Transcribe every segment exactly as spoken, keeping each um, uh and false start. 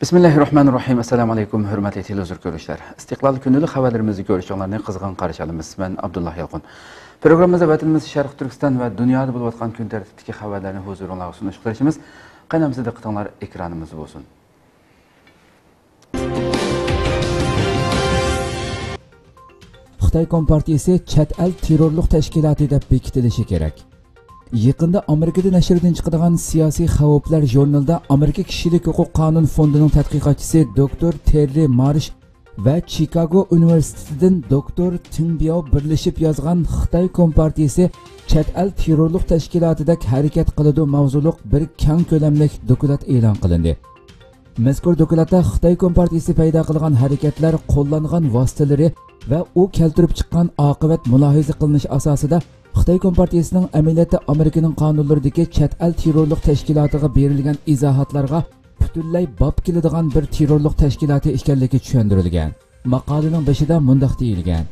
Bismillahirrahmanirrahim. Assalamu alaikum. Hürmetli televizyon görüşler. İstiklal günlük haberlerimizi görüşenlerine kızgın karışalımız. Ben Abdullah Yalqun. Programımızda vatanımız Şarkı Türkistan ve dünyada bulup atkan gün tertipteki haberlerini huzuruna sunuş kılışımız. Kaynamızı da kıtanlar ekranımız olsun. Xitoy Kompartiyasi chet el terrorlik tashkiloti deb bekitilishi kerak. Yaqinda Amerikada nashrdan chiqadigan siyosiy xavflar jurnalida Amerika kishilik huquq qonun fondining tadqiqotchisi Doktor Terry Marsh va Chicago Üniversitesidin Doktor Tünbiyo birlashib yozgan Xitoy Kompartiyasi chet el terrorlik tashkilotida harakat qiladi mavzuliq bir keng ko'lamli dokument e'lon qilindi. Mazkur dokumentda Xitoy Kompartiyasi paydo qilgan harakatlar, qo'llangan vositalari ve o keltirip çıkan akıbet mülahize kılınış asasıda Xitay Kompartiyasining ameliyatı Amerikanın kanunlarındaki chet el terrorluk teşkilatı'na berilgen izahatlarga bütünley bab keladigan bir terrorluk teşkilatı işkenliki çöndürülgen. Maqalening başida mundaq deyilgan.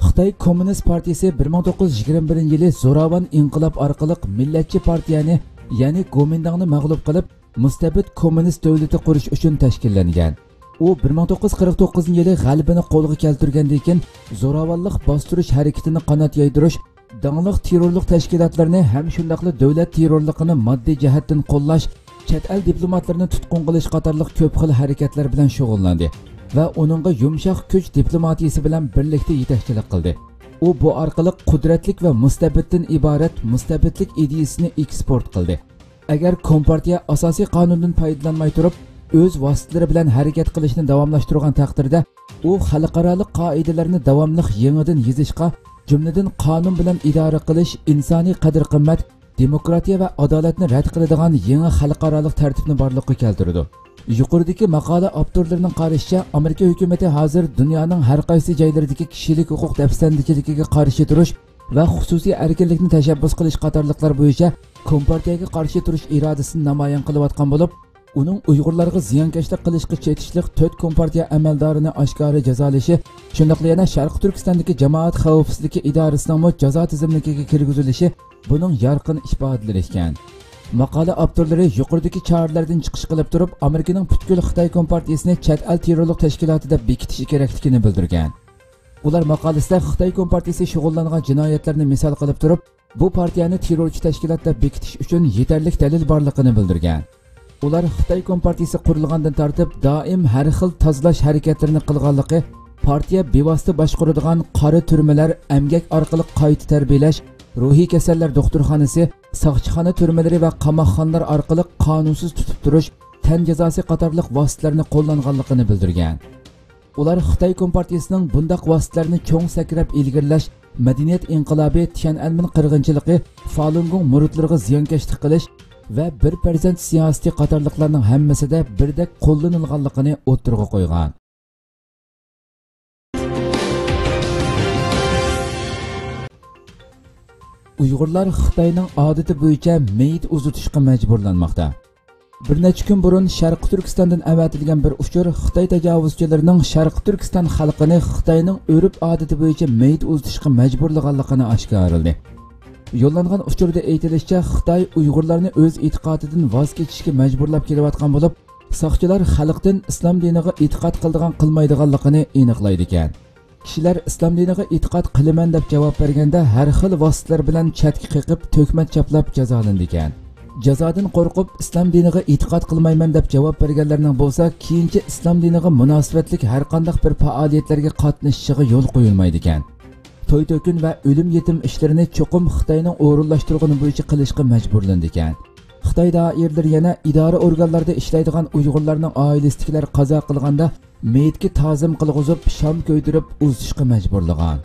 Xitay Komünist Partiyasi bir ming to'qqiz yuz yigirma bir yılı Zoravan İnqilab arqılıq milletçi partiyani yani Gomindangni mağlup qılıp müstabit komünist devleti kuruş üçün teşkillengen. O bir ming to'qqiz yuz qirq to'qqiz yılı g'alibini qo'lga keltirgandan zo'ravonlik bastirish hareketini qanot yaydirish, danglik terrorlik tashkilotlarini ham shundaqli davlat terrorligini moddiy jihatdan qo'llash, chet el diplomatlarini tutqun qilish qatorliq ko'p xil harakatlar bilan shug'ullandi va uningga yumshoq kuch diplomatiyasi bilan birlikda yetakchilik qildi. U bu orqali qudratlik va mustabiddan iborat mustabidlik ideyasini eksport qildi. Agar kompartiya asosiy qonundan foydalanmay turib öz vasıtları bilen hareket kılışını devamlaştırılan takdirde o halkaralık kaidelerini devamlı yeniden yizişka, cümleden kanun bilen idare kılış, insani kadir kımmet, demokratiya ve adaletini red kılıdığan yeni halkaralık tertibini barlıkı keltirdi. Yukarıdaki makale abdurlarının karışça Amerika hükümeti hazır dünyanın her kaysi caylardaki kişilik hukuk defsendikilikine karşı duruş ve hususi erkenlikini teşebbüs kılış katarlıklar boyunca kompartiyaya karşı duruş iradesini namayan kılıvatkan bulup, onun Uygurlarga ziyankeşlik qilishga chetishlik to'rt kompartiya amaldarini aşkari jazolashi, shundoqla yana Sharq Turkistondagi jamoat xavfsizligi idorasining jazo tizimligiga kirgizilishi buning yorqin isbotlari ekan. Maqola avtorlari yuqoridagi choralardan chiqish qilib turib, Amerikaning butkul Xitoy kompartiyasini chet el terrorlik tashkilotida bekitishi kerakligini bildirgan. Ular maqolasida Xitoy kompartiyasi shug'ullangan jinoyatlarni misol qilib turib, bu partiyani terrorchi tashkilotda bekitish uchun yetarli dalil borligini bildirgan. Ular Xitoy Kompartiyasi qurilgandan tartib daim har xil tozalash harakatlarini qilganligi, partiya bevosita boshqaradigan qora turmalar, emgak orqali qayta tarbiyalash, ruhiy kasallar doktorxonasi, sog'chiqxona turmalari va qamoqxonalar orqali qonunsiz tutib turish, tan jazosi qatorliq vositalarini qo'llanganligini bildirgan. Ular Xitoy Kompartiyasining bunday vositalarini cho'ng sakrab ilgirlash, madaniyat inqilobi, Tiananmen qirg'inchiligi, Falun Gong muridlariga ziyonkashlik qilish ve bir perzent siyasi qatarlıklarının hemmesi de birdek kullanılganlıkını oturgu koygan. Uygurlar Xitayning adeti bo'yicha meyit uzatishga mecburlanmakta. Bir neçe gün burun Sharq Turkistondan avatilgan bir uchur Xitoy tajovuzchilarining Sharq Turkiston xalqini Xitoyning urf adeti bo'yicha meyit uzatishga mecburlaganligini oshkoraldi. Yollanğan uçurda eğitilişçe Xitay Uygurlarını öz itiqatidan vaz keçişki mecburlab kelevatkan bulup, saqçılar xalqdan İslam diniga itiqat qildigan qilmaydiganligini aniqlaydigan. Kişiler İslam diniga itiqat qilaman deb cevap berganda her xil vasıtlar bilen çatki qıqib tökmet çaplab jazolandigan. Jazodan qo'rqib İslam diniga itiqat qilmayman deb cevap berganlarning bo'lsa, keyinchi İslam diniga munosabatlik her qanday bir faoliyatlarga qatnashishiga yo'l qo'yilmaydigan. Toy tökün ve ölüm yetim işlerini çokum Xitayning o'rinlashtirgani bo'yicha qilishga majburlandi ekan. Xitoy doiralari yana idora organlarida ishlaydigan Uyg'urlarning oilasidagilar qazo qilganda meyitga ta'zim qilg'izib, sham ko'ydirib uzishga majburlagan.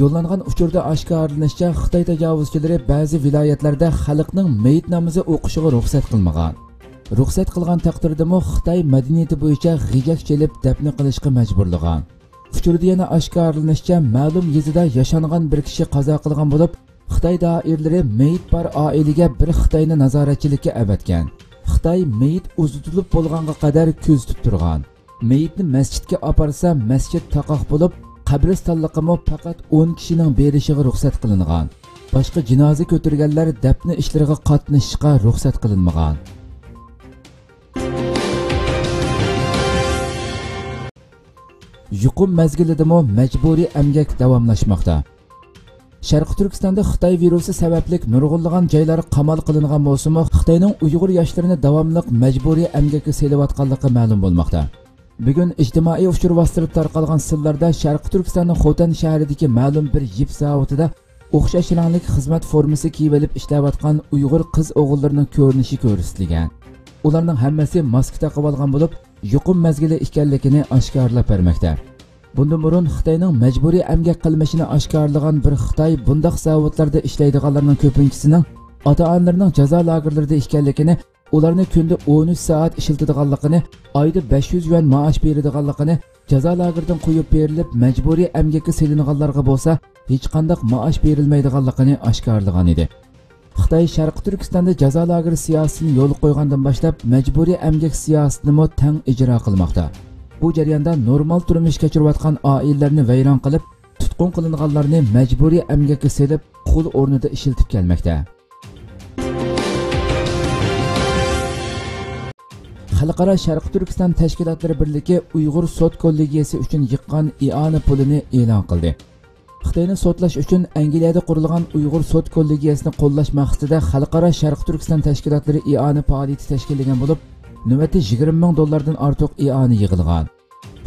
Yo'llangan uchurda oshkorlanishicha Xitoy tajovuzchilari ba'zi viloyatlarda xalqning meyit namozi o'qishiga ruxsat qilmagan. Ruxsat qilgan taqdirda mo Xitoy madaniyati bo'yicha g'ijak chelib dafn qilishga majburlagan. Uchurda yana oshkorlanishicha ma'lum yezida yaşanğan bir kishi qazo qilgan bo'lib, Xitoy doiralari meyit bar oilaga bir Xitoyni nazoratchilikka avatgan. Xitoy meyit uzatilib bo'lganga qadar kuzatib turgan. Meyitni masjidga aparsa, masjid taqoq bo'lib, qabristonliqqa faqat o'n kishining berishiga ruxsat qilingan. Boshqa jinoza ko'targanlar dafn ishlariga qatnashishga ruxsat qilinmagan. yuqum mezgilidimi mecburi emgek devamlaşmakta. Şarkı Türkistan'da Xitay virusi sebeplik nurgulluğun caylar kamal kılıngan bozumu Xitay'nın Uygur yaşlarını devamlıq mecburi emgekli seylivatkallıqı məlum bulmakta. Bugün ictimai uçur bastırıp tarqalgan sırlarda Şarkı Türkistan'ın Xotan şəhərideki məlum bir jip zavutuda oxşaş ilanlik hizmet forması kiyvelip işlevatkan Uygur kız oğullarının körünüşü körüstülügen. Onların hemmesi maske taqib olgan bulup, yuqum mezgili işkallikini aşkarlap vermektir. Bundan burun Xitayning mecburi emgek qilmishini aşkarlagan bir Xitay bundaq zavodlarda ishlaydiganlarning ko'pinchisining ota-onalarning jazo lagerlarida ekanligini, ularni kunda o'n uch soat ishlatadiganligini, oyda besh yuz yuan maosh beradiganligini, jazo lagerdan qo'yib berilib mecburi emgakka selinganlarga bo'lsa, hech qanday maosh berilmaydiganligini aşkarlagan edi. Xitay Sharq Turkistonda jazo lager siyosatini yo'l qo'ygandan boshlab mecburi emgak siyosatini teng ijro qilmoqda. Bu jarayonda normal turmush kechirayotgan oilalarni vayron qilib, tutqun qilinganlarni majburiy emgakka selib, qul o'rnida ishiltib kelmoqda. Xalqaro Sharq Turkiston tashkilotlari birligi Uyg'ur sud kollegiyasi uchun yiqqan i'ana pulini e'lon qildi. Xitoyni sotlash uchun Angliyada qurilgan Uyg'ur sud kollegiyasini qo'llash maqsadida Xalqaro Sharq Turkiston tashkilotlari i'ana faoliyati tashkil etilgan bo'lib, növbəti yigirmi ming dollardan artıq i'ani yığılğan.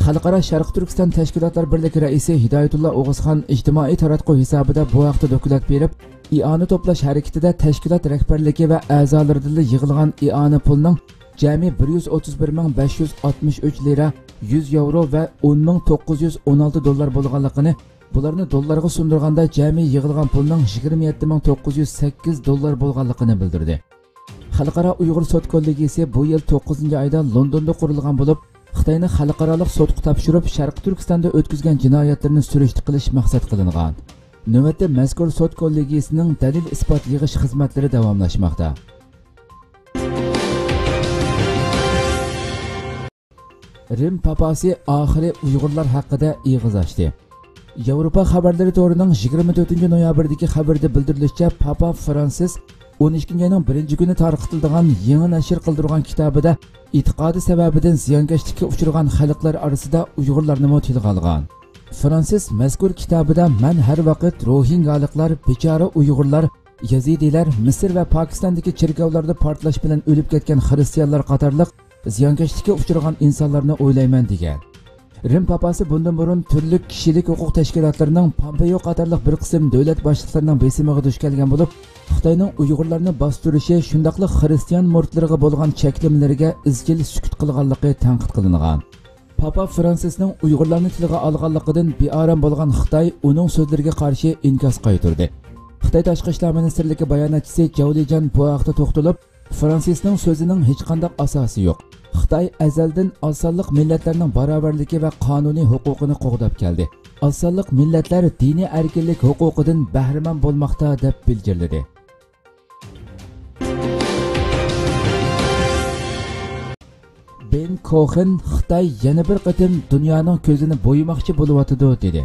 Xalqaro Sharq Turkiston Təşkilatlar Birliyi rəisi Hidayetullah Uğuzhan ictimai taratqu hesabida bu haqda dokulat berib, i'ani toplash hərəkətində təşkilat rəhbərliyi və əzalarından yığılğan i'ani pulunun cəmi bir yuz o'ttiz bir ming besh yuz oltmish uch lira, yuz yevro və o'n ming to'qqiz yuz o'n olti dollar bolğanlığını, bularını dollarğa sundurğanda cəmi yığılğan pulunun yigirma yetti ming to'qqiz yuz sakkiz dollar bolğanlığını bildirdi. Xalqaro Uyg'ur sud kollegiyasi bu yil to'qqizinchi oyda Londonda qurilgan bo'lib, Xitoyni xalqaroliq sudga topshirib, Sharq Turkistonda o'tkazgan jinoyatlarni surishtirib qilish maqsad qilingan. Navbatda mazkur sud kollegiyasining dalil isbot yig'ish xizmatlari davomlashmoqda. Rim papasi oxiri Uyg'urlar haqida ig'iz ochdi. Yevropa xabarlari to'rining yigirma to'rtinchi noyabrdagi xabarda bildirilishicha, Papa Francis o'n ikkinchi oyning birinchi kuni tarqatilgan yangi nashr qildirgan kitobida e'tiqodi sababidan ziyonkashlikka uchragan xalqlar orasida Uyg'urlarni tilga olgan. Francis mazkur kitobida "Men har vaqt Rohingyaliklar, bechora Uyg'urlar, Yazidilar, Misr va Pokistondagi cherkovlarda portlash bilan o'lib ketgan xristianlar qatorliq ziyonkashlikka uchragan insonlarni o'ylayman" degan. Rim papasi bundan burun turli kishilik huquq tashkilotlarining Pompeo qatorliq bir qism davlat boshliqlarining besimiga duch kelgan bo'lib, Xitoyning Uyg'urlarni bostirishi, shundaqli xristian murtlariga bo'lgan cheklimlarga izchil sukut qilganligi tanqid qilingan. Papa Francisning Uyg'urlarni tilga olganligidan bearam bo'lgan Xitoy uning so'zlariga qarshi inkos qaytirdi. Xitoy Tashqi ishlar ministrligi bayonotchisi Zhao Lijian bu haqda to'xtalib, Francisning so'zining hech qanday asosi yo'q. Xitoy azaldan osonliq millatlarning barobarligi va qonuniy huquqini qo'g'dab keldi. Osonliq millatlar diniy erkinlik huquqidan bahramand bo'lmoqda deb bildirildi. Ben Cohen Xitoy yana bir qatim dunyoning ko'zini bo'yimoqchi bo'layotdi dedi.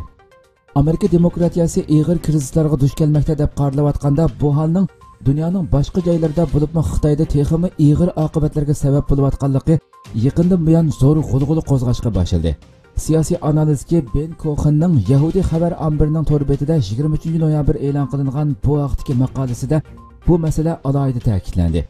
Amerika demokratiyasi ig'ir krizlarga duch kelmoqda deb qaralayotganda, bu holning dunyoning boshqa joylarida bo'libmi Xitoyda texmi ig'ir oqibatlarga sabab bo'layotganligi yaqindan buyon zo'r g'ulg'ula qo'zg'ashga boshladi. Siyosiy analizchi Ben Cohenning Yahudiy xabar ambirining to'r betida yigirma uchinchi noyabr e'lon qilingan bu vaqtdagi maqolasida bu masala alohida ta'kidlandi.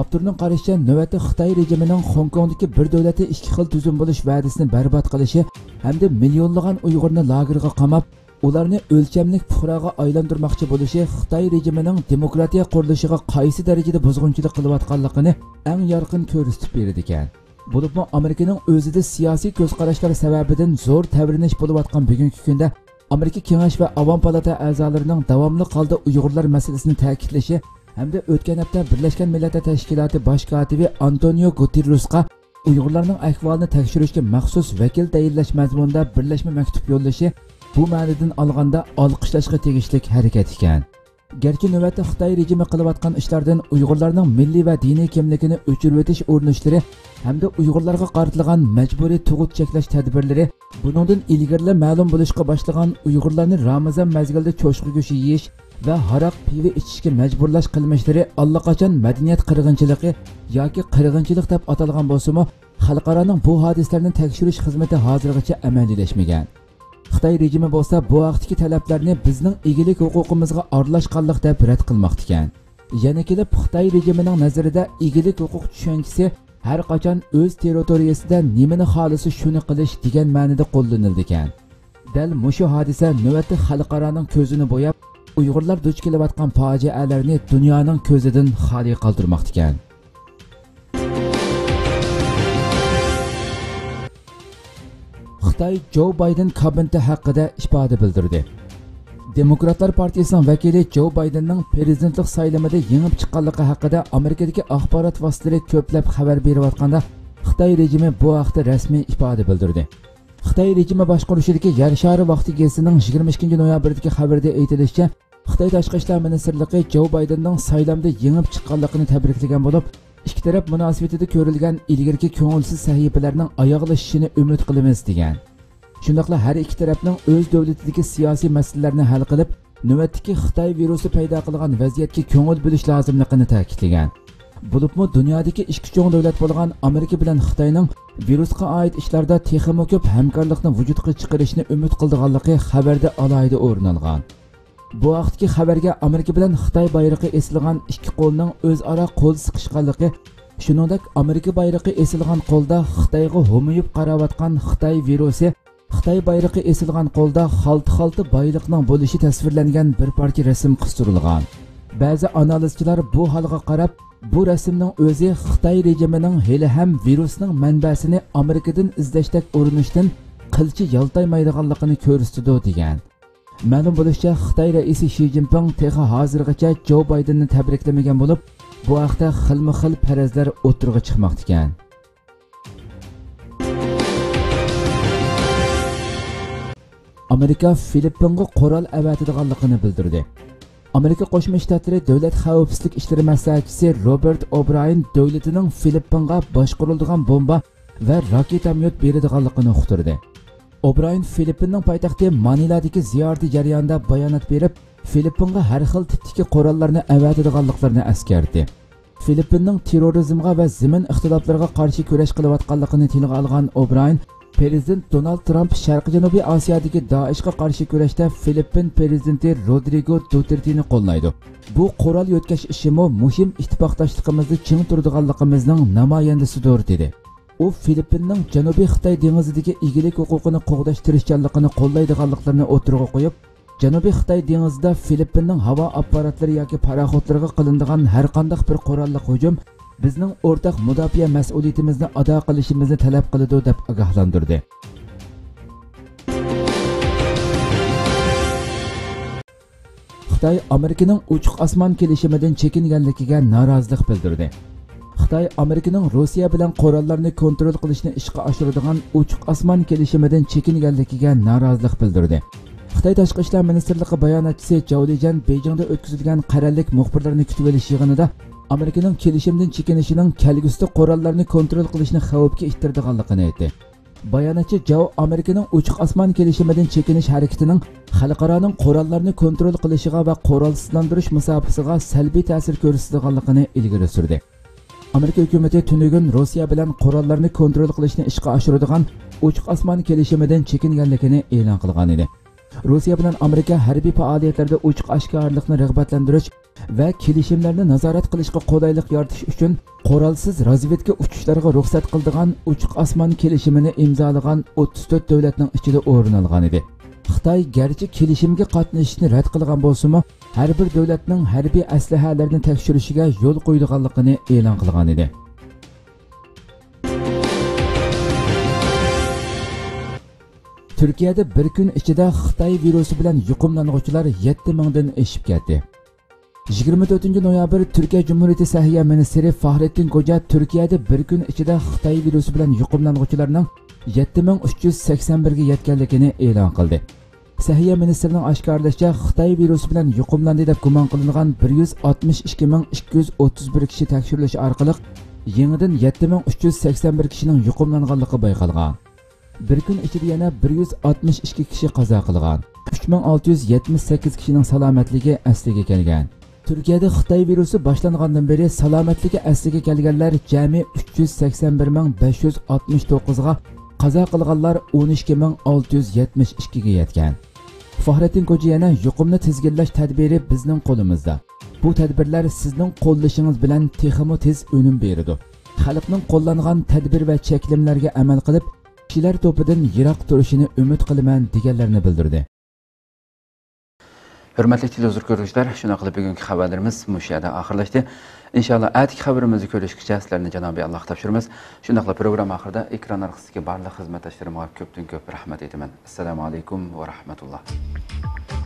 Abdurning qarashicha, navbatda Xitoy rejimining Hong Kongdagi bir davlatda ikki xil tuzum bo'lish va'dasini barbod qilishi hamda millionlagan Uyg'urni lagerga qamab, ularni o'lchamlik fuqaroga aylantirmoqchi bo'lishi Xitoy rejimining demokratiya qurilishiga qaysi darajada buzg'unchilik qilayotganligini eng yorqin ko'rsatib berdi ekan. Bo'libmi Amerikaning o'zida siyosiy ko'zqarashlar sababidan zo'r tavrinish bo'layotgan bugungi kunda Amerika Kengash va Avom palata a'zolarining davomli holda Uyg'urlar masalasini ta'kidlashi hem de ötken hafta Birleşken Milletler Teşkilatı Baş Katibi Antonio Guterres'ga Uygurlarning ahvolini tekshirishga maxsus vekil tayinlash mazmunida birlashma maktub yo'llashi bu ma'nidan olganda olqishlashga tegishli harakat ekan. Gerçi navbatda Xitoy rejimi qilayotgan ishlardan Uygurlarning milliy va diniy kimligini o'chirib o'tish urinishlari hamda Uygurlarga qaratilgan majburiy tug'ut cheklash tadbirlari, buningdan ilgari ma'lum bo'lishga boshlagan Uygurlarni Ramazon mazgilida cho'shqa go'shi yeyish ve haraq pivi içişki mecburlaş kılmışları allaqachon madaniyat qirg'inchiligi yoki qirg'inchilik deb atalgan bo'lsa-mu, xalqaranın bu hadislərinin təkşiriş xizməti hazırgacha əməliləşməyən. Xitay rejimi bolsa bu vaqtdagi tələblərini bizning egilik hüquqimizga aralashqanlıq deb rad qilmoqda ekan. Yana kelib Xitay rejimining nazarida egilik hüquq tushunchisi har qachon o'z territoriyasida nimani xolisi shuni qilish degan ma'noda qo'llanildi ekan. Dal mushu hodisa navbatda xalqaroning ko'zini bo'yab, Uyg'urlar duch kelayotgan fojialarni dunyoning ko'zidan xoli qoldirmoqda ekan. Xitoy Joe Biden kabineti haqida ifoda bildirdi. Demokratlar partiyasining vakili Joe Bidenning prezidentlik saylamida yengib chiqqanligi haqida Amerikadagi axborot vositalari ko'plab xabar berayotganda, Xitoy rejimi bu haqda rasmiy ifoda bildirdi. Xitoy rejimi boshqaruvchiligi Yer shari vaqti gezisining yigirmi ikkinchi noyabrdagi xabarida aytilishicha, Xitoy tashqi ishlar ministrligi Joe Bidenning saylamda yengib chiqqanligini tabriklagan bo'lib, ikki taraf munosabatida ko'rilgan ilgirki ko'ngilsiz sahifalarning oyoqlashishini umid qilamiz degan. Shundaqla har ikki tarafning o'z davlatidagi siyosiy masalalarni hal qilib, navbatdagi Xitoy virusi paydo qilgan vaziyatga ko'ngil bo'lish lozimligini ta'kidlagan. Bulubmu dünyadaki işki çoğun devlet bolğan Amerika bilen Xitayning virusga ait işlarda texmo köp hamkorlikni vujudga chiqarishni umid qildiganligi xabarda alohida o'rin olgan. Bu vaqtdagi xabarga Amerika bilen Xitoy bayrog'i esilgan ikki qo'lning o'zaro qo'l siqishganligi, shuningdek Amerika bayrog'i esilgan qo'lda Xitoyga ho'miyib qarayotgan Xitoy virusi, Xitoy bayrog'i esilgan qo'lda xalti-xalti boylikning bo'lishi tasvirlangan bir parcha rasm qistirilgan. Ba'zi analizchilar bu holga qarab, bu rasmning o'zi Xitoy rejimining hali ham virusning manbasini Amerikadan izlashdak urinishdan qilchi yaltaymaydiganligini ko'rsatdi degan. Ma'lum bo'lishicha, Xitoy raisi Xi Jinping texa hozirgacha Joe Bidenni tabriklamagan bo'lib, bu haqda xilma-xil farazlar o'tirg'i chiqmoqda ekan. Amerika Filippinga qo'ral avatidiganligini bildirdi. Amerika Qo'shma Shtatlari Davlat xavfsizlik ishlari maslahatchisi Robert O'Brien davlatining Filippinga boshqariladigan bomba va raketamyot beradiganligini uqtirdi. O'Brien Filippinning poytaxti Maniladagi ziyorati jarayonida bayonot berib, Filippinga har xil tipdagi qurollarni avatidiganliklarini eskartdi. Filippinning terrorizmga va zamin ixtiloflariga qarshi kurash qilayotganligini tilga olgan O'Brien Prezident Donald Trump Sharqiy Janubiy Osiyodagi Daeshga qarshi kurashda Filippin prezidenti Rodrigo Dutertini qo'llaydi. Bu qo'ral yotkash ishimi muhim ittifoqdoshligimizni ching turadiganligimizning namoyandasidir dedi. U Filippinning Janubiy Xitoy dengizidagi egilik huquqini qo'g'dash tirishchiligini qo'llaydiganliklarini o'tirg'i qo'yib, Janubiy Xitoy dengizida Filippinning havo apparatlari yoki paraxodlariga qilinadigan har qanday bir qurolli hujum bizning o'rtaq mudofaa mas'uliyatimizni ado qilishimizni talab qiladi deb ogohlantirdi. Xitoy Amerikaning ochiq osmon kelishimidan chekinganligiga norozilik bildirdi. Xitoy Amerikaning Rossiya bilan qurollarni kontrol qilishni ishga oshiradigan ochiq osmon kelishimidan chekinganligiga norozilik bildirdi. Xitoy tashqi ishlar ministrligi bayonotchisi Zhao Lijian Beyjingda o'tkazilgan qarorlik muxbirlarini kutib olish yig'inida Amerikaning kelishimdan chekinishining kelgusida qurollarni kontrol qilishni xavfga ittirdiganligini aytdi. Bayonotchi Zhao Amerikaning ochiq osmon kelishimidan chekinish harakatining xalqaroning qurollarni kontrol qilishiga va qurolsizlantirish musofasiga salbiy ta'sir ko'rsatadiganligini ilgari surdi. Amerika hukumati tunugun Rossiya bilan qurollarni kontrol qilishni ishga oshiradigan ochiq osmon kelishimidan chekinganligini e'lon qilgan edi. Rossiya bilan Amerika harbiy faoliyatlarda ochiq oshkorlikni rag'batlantirish va kelishimlarni nazorat qilishga qo'laylik yaratish uchun qurolsiz razvedka uchishlarga ruxsat qiladigan ochiq osmon kelishimini imzolagan o'ttiz to'rt davlatning ichida o'rin olgan edi. Xitoy garchi kelishimga qatnashishni rad qilgan bo'lsa-mu, har bir davlatning harbiy aslahalarini tekshirishiga yo'l qo'yadiganligini e'lon qilgan edi. Türkiye'de bir gün içinde Xitay virusu bilen yuqumlanğıçılar yetti mingdan eşip ketdi. yigirmi to'rtinchi noyabr Türkiye Cumhuriyeti Sağlık Ministeri Fahrettin Koca Türkiye'de bir gün içinde Xitay virusu bilen yuqumlanğıçılarning yetti ming uch yuz sakson birga yetganligini e'lon qildi. Sağlık Ministerining oshkorlashicha Xitay virusu bilen yuqumlandi deb gumon qilingan bir yuz oltmish ikki ming ikki yuz o'ttiz bir kishi tekshirilish orqali yangidan yetti ming uch yuz sakson bir kishining yuqumlanganligi bayqalgan. Bir kun ichida yana bir yuz oltmish ikki kishi qazo qilgan, uch ming olti yuz yetmish sakkiz kishining salomatligi asliga kelgan. Türkiye'de Xitay virusu başlanğandan beri salametligi əsliga kelganlar cəmi üç yüz seksen bir ming beş yüz altmış dokuz'a, qaza qılğanlar on iki ming altı yüz yetmiş iki'ye yetkən. Fahrettin Kociyene yuqumni tizginlash tədbiri bizning qo'limizda. Bu tədbirlər sizning qo'llashingiz bilan texmo tez unum beridi. Xalqning qo'llanğan tədbir və cheklimlarga amal qilib, kishilar to'pidan yiroq turishini umid qilaman deganlarini bildirdi. Hürmetli televizyon görüşler, şuna kadar bugünkü haberlerimiz müşahede ahırlaştı. İnşallah erteki haberimizi görüşeceğiz. Sizlerine Cenab-ı Allah tavşırmız. Şuna kadar program ahırda ekran arkasındaki barla hizmetleştirme köptün köp rahmet edimen. Esselamu Aleyküm ve Rahmetullah.